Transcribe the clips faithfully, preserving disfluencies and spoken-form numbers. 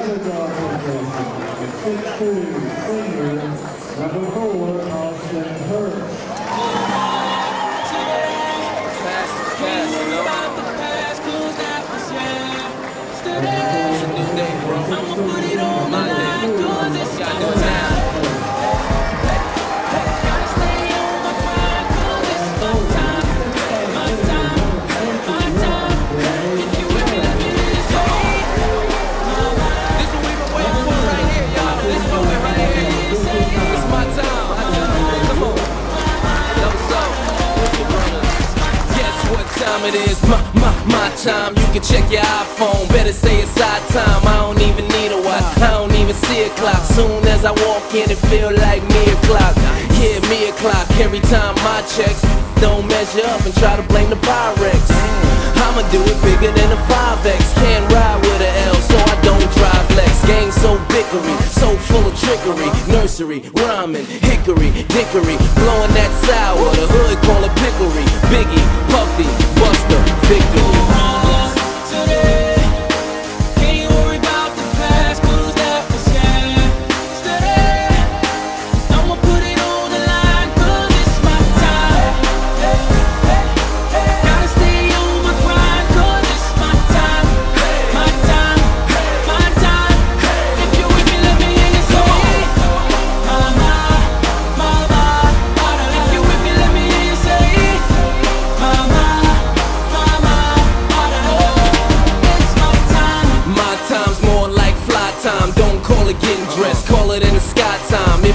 another dog sensation. sixteen senior, number four, Austin Hurst. It's a new day, bro. I'ma put it on my line, cause it's got no time. Gotta stay on my mind, cause it's my time. My time, my time. If you with me, let me do this, yo. This what we been waiting for right here, y'all. This what we're right here. It's my time. I tell you, come on. Yo, so, guess what time it is? My, my, my time. You can check your iPhone. Better say it's our time. I don't even need a watch. I don't even see a clock. Soon as I walk in, it feel like me o'clock. Yeah, me o'clock. Every time my checks don't measure up and try to blame the Pyrex. I'ma do it bigger than a five X. Can't ride with an L, so I don't drive Lex. Gang so bickery, so full of trickery. Nursery, rhyming, hickory, dickory. Blowing that sour, the hood call it pickery. Biggie, Puffy, Buster, victory.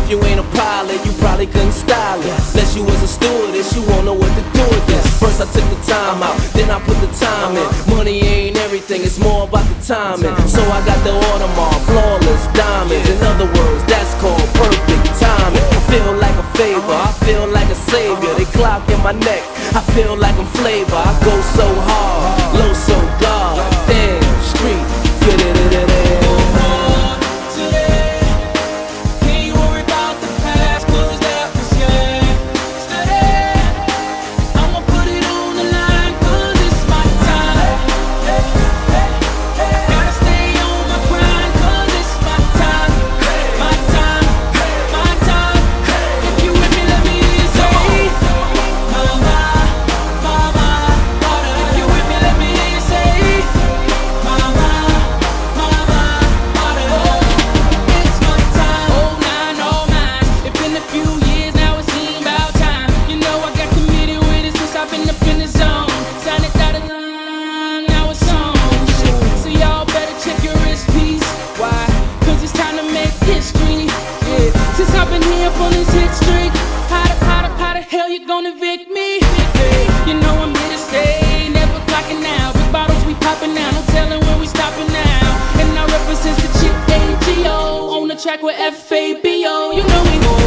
You ain't a pilot, you probably couldn't style it. Unless you was a stewardess, you won't know what to do with this. First I took the time out, then I put the time in. Money ain't everything, it's more about the timing. So I got the Audemars, flawless diamonds. In other words, that's called perfect timing. I feel like a favor, I feel like a savior. They clock in my neck, I feel like I'm flavor. I go so hard, low so dark. Damn, street, get it, it, it, it. Track with F A B O, you know we